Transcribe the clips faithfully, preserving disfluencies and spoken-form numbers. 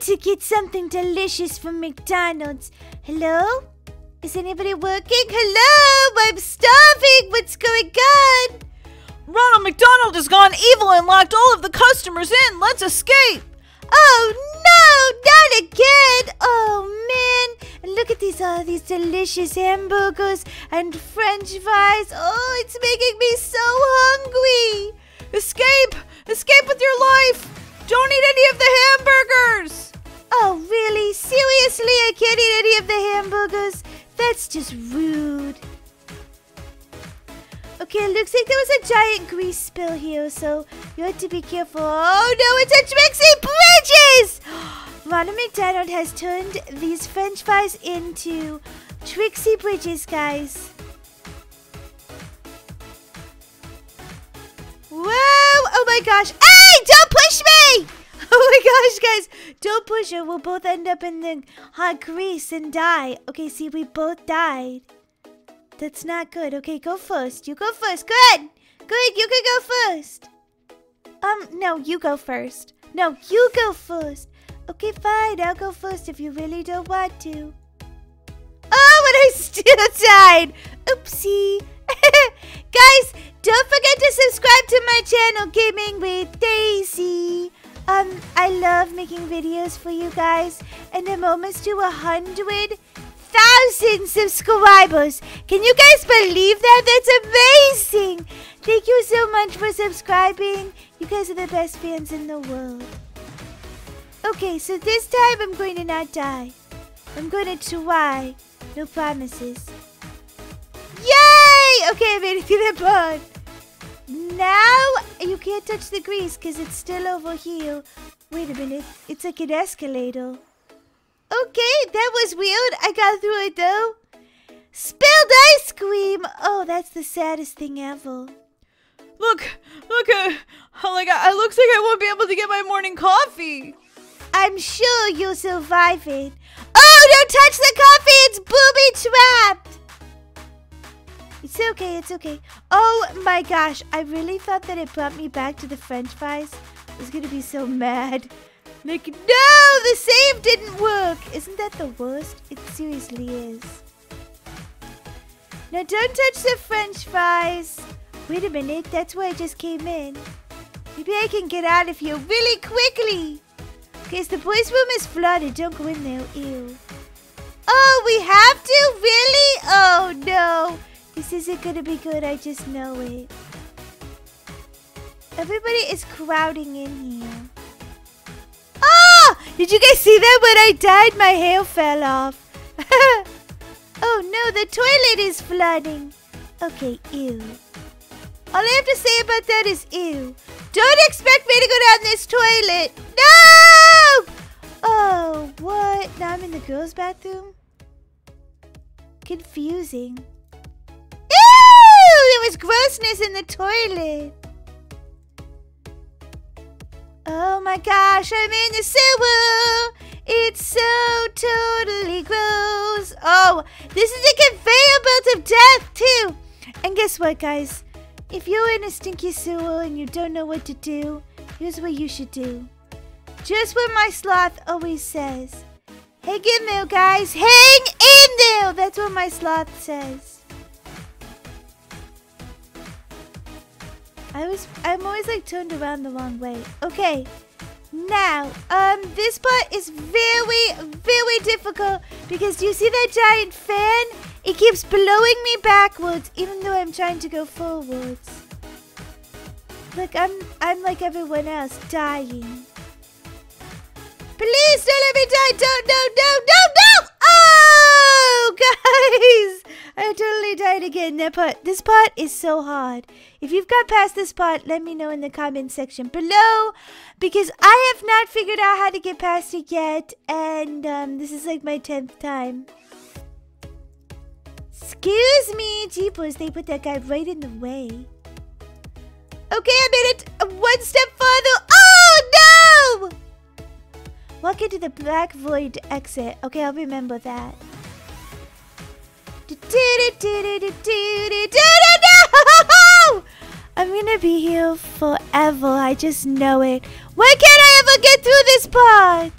need to get something delicious from McDonald's. Hello? Is anybody working? Hello? I'm starving. What's going on? Ronald McDonald has gone evil and locked all of the customers in. Let's escape. Oh, no, not again. Oh, man. And look at these, all these delicious hamburgers and french fries. Oh, it's making me so hungry. Escape. Escape with your life. Don't eat any of the hamburgers! Oh, really? Seriously, I can't eat any of the hamburgers? That's just rude. Okay, looks like there was a giant grease spill here, so you have to be careful. Oh, no, it's a Trixie Bridges! Ronald McDonald has turned these french fries into Trixie Bridges, guys. Whoa! Oh, my gosh. Hey, don't push me! Oh, my gosh, guys. Don't push her. We'll both end up in the hot grease and die. Okay, see, we both died. That's not good. Okay, go first. You go first. Good. Good, you can go first. Um, no, you go first. No, you go first. Okay, fine. I'll go first if you really don't want to. Oh, and I still died. Oopsie. Guys, don't forget to subscribe to my channel, Gaming with Daisy. Um, I love making videos for you guys. And I'm almost to one hundred thousand subscribers. Can you guys believe that? That's amazing. Thank you so much for subscribing. You guys are the best fans in the world. Okay, so this time I'm going to not die. I'm going to try. No promises. Yay! Okay, I made it through that part. Now, you can't touch the grease because it's still over here. Wait a minute. It's like an escalator. Okay, that was weird. I got through it, though. Spilled ice cream! Oh, that's the saddest thing ever. Look, look. Uh, oh, my God. It looks like I won't be able to get my morning coffee. I'm sure you'll survive it. Oh, don't touch the coffee. It's booby-trapped. It's okay, it's okay. Oh my gosh, I really thought that it brought me back to the french fries. I was gonna be so mad. Like, no, the save didn't work. Isn't that the worst? It seriously is. Now don't touch the french fries. Wait a minute, that's where I just came in. Maybe I can get out of here really quickly. Okay, so the boys' room is flooded. Don't go in there, ew. Oh, we have to? Really? Oh no. This isn't gonna be good, I just know it. Everybody is crowding in here. Oh! Did you guys see that? When I died, my hair fell off. Oh no, the toilet is flooding. Okay, ew. All I have to say about that is ew. Don't expect me to go down this toilet. No! Oh, what? Now I'm in the girls' bathroom? Confusing. There was grossness in the toilet. Oh my gosh, I'm in the sewer. It's so totally gross. Oh, this is a conveyor belt of death too. And guess what, guys? If you're in a stinky sewer and you don't know what to do, here's what you should do. Just what my sloth always says. Hang in there, guys. Hang in there. That's what my sloth says. I was, I'm always like turned around the wrong way. Okay, now, um, this part is very, very difficult because do you see that giant fan? It keeps blowing me backwards even though I'm trying to go forwards. Look, I'm, I'm like everyone else, dying. Please don't let me die! Don't, no, no, no, no! Oh, guys! I totally died again. That part, this part is so hard. If you've got past this part, let me know in the comment section below, because I have not figured out how to get past it yet, and um, this is like my tenth time. Excuse me, jeepers, they put that guy right in the way. Okay, I made it one step farther. Oh, no! Walk into the black void exit. Okay, I'll remember that. No! I'm gonna be here forever. I just know it. Why can't I ever get through this part?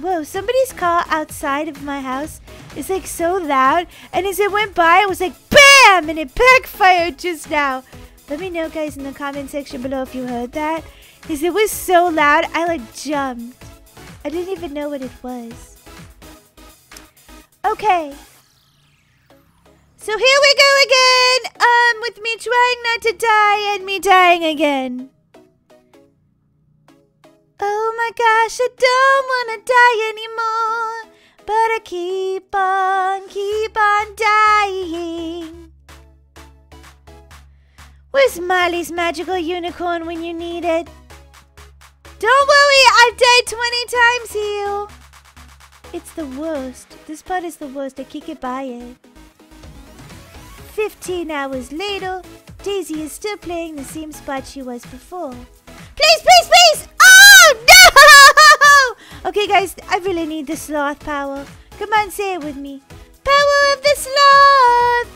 Whoa, somebody's car outside of my house is like so loud, and as it went by, it was like BAM! And it backfired just now. Let me know, guys, in the comment section below if you heard that. Because it was so loud, I like jumped. I didn't even know what it was. Okay. So here we go again! Um, with me trying not to die and me dying again. Oh my gosh, I don't wanna die anymore, but I keep on, keep on dying. Where's Molly's magical unicorn when you need it? Don't worry, I've died twenty times here. It's the worst. This part is the worst. I can't get by it. fifteen hours later, Daisy is still playing the same spot she was before. Please, please, please! Oh, no! Okay, guys, I really need the sloth power. Come on, say it with me. Power of the sloth!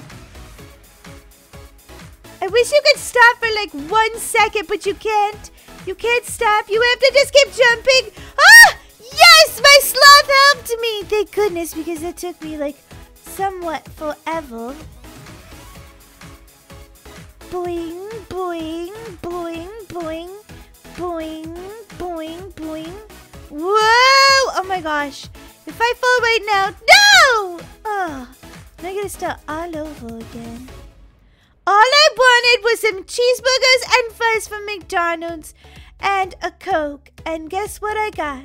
I wish you could stop for, like, one second, but you can't. You can't stop. You have to just keep jumping. Ah! Yes! My sloth helped me! Thank goodness, because it took me, like, somewhat forever. Boing, boing, boing, boing, boing, boing, boing. Whoa! Oh my gosh. If I fall right now... No! Oh, now I'm gonna start all over again. All I wanted was some cheeseburgers and fries from McDonald's and a Coke. And guess what I got?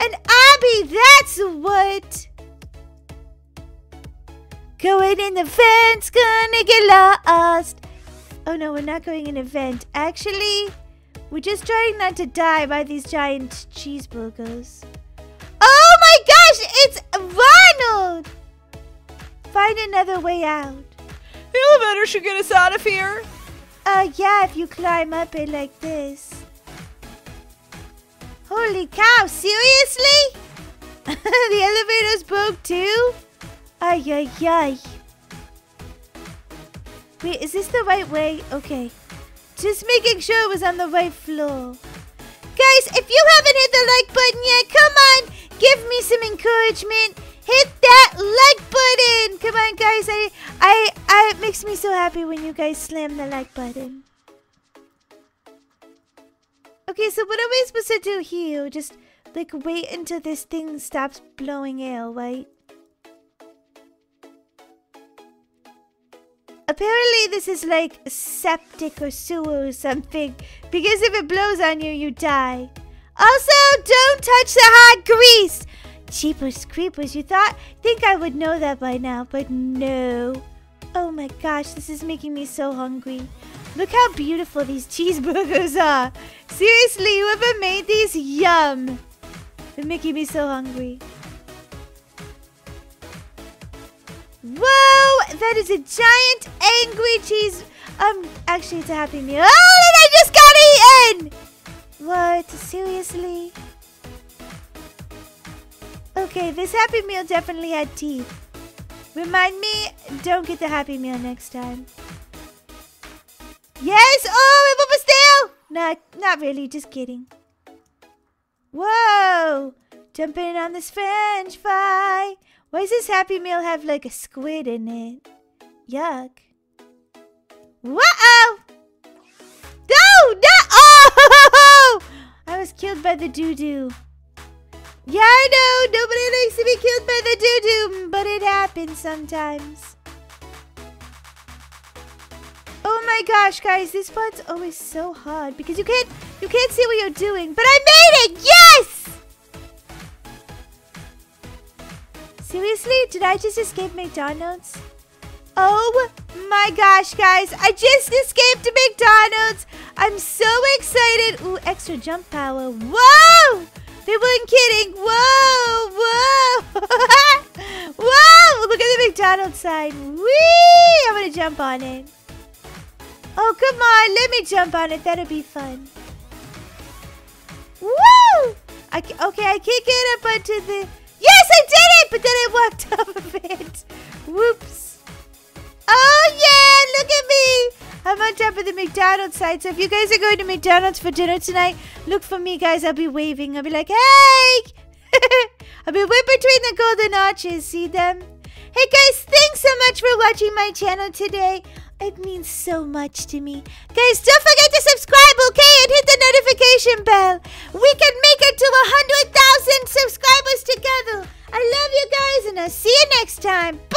An obby, that's what! Going in the vent's gonna get lost. Oh no, we're not going in a vent. Actually, we're just trying not to die by these giant cheeseburgers. Oh my gosh, it's Ronald! Find another way out. The elevator should get us out of here. Uh, yeah, if you climb up it like this. Holy cow, seriously? The elevator's broke too? Ay, ay, ay. Wait, is this the right way? Okay. Just making sure it was on the right floor. Guys, if you haven't hit the like button yet, come on. Give me some encouragement. Hit that like button. Come on, guys. I, I, I, it makes me so happy when you guys slam the like button. Okay, so what are we supposed to do here? Just, like, wait until this thing stops blowing air, right? Apparently this is like septic or sewer or something, because if it blows on you, you die. Also, don't touch the hot grease! Jeepers creepers, you thought? Think I would know that by now, but no. Oh my gosh, this is making me so hungry. Look how beautiful these cheeseburgers are. Seriously, whoever made these, yum. They're making me so hungry. Whoa! That is a giant angry cheese. Um, actually, it's a Happy Meal. Oh, and I just got eaten! What? Seriously? Okay, this Happy Meal definitely had teeth. Remind me, don't get the Happy Meal next time. Yes! Oh, I'm almost there! Not, not really, just kidding. Whoa! Jumping on this French fry. Why does this Happy Meal have like a squid in it? Yuck. Whoa! No! No! Oh! I was killed by the doo-doo. Yeah, I know. Nobody likes to be killed by the doo-doo, but it happens sometimes. Oh my gosh, guys. This part's always so hard because you can't, you can't see what you're doing. But I made it! Yes! Seriously? Did I just escape McDonald's? Oh my gosh, guys. I just escaped McDonald's. I'm so excited. Ooh, extra jump power. Whoa! They weren't kidding. Whoa! Whoa! Whoa! Look at the McDonald's sign. Whee! I'm going to jump on it. Oh, come on. Let me jump on it. That'll be fun. Woo! I, okay, I can't get up onto the... Yes, I did it! But then I walked off of it. Whoops. Oh, yeah! Look at me! I'm on top of the McDonald's side, so if you guys are going to McDonald's for dinner tonight, look for me, guys. I'll be waving. I'll be like, hey! I've been way between the golden arches, see them? Hey guys, thanks so much for watching my channel today. It means so much to me. Guys, don't forget to subscribe, okay? And hit the notification bell. We can make it to one hundred thousand subscribers together. I love you guys, and I'll see you next time.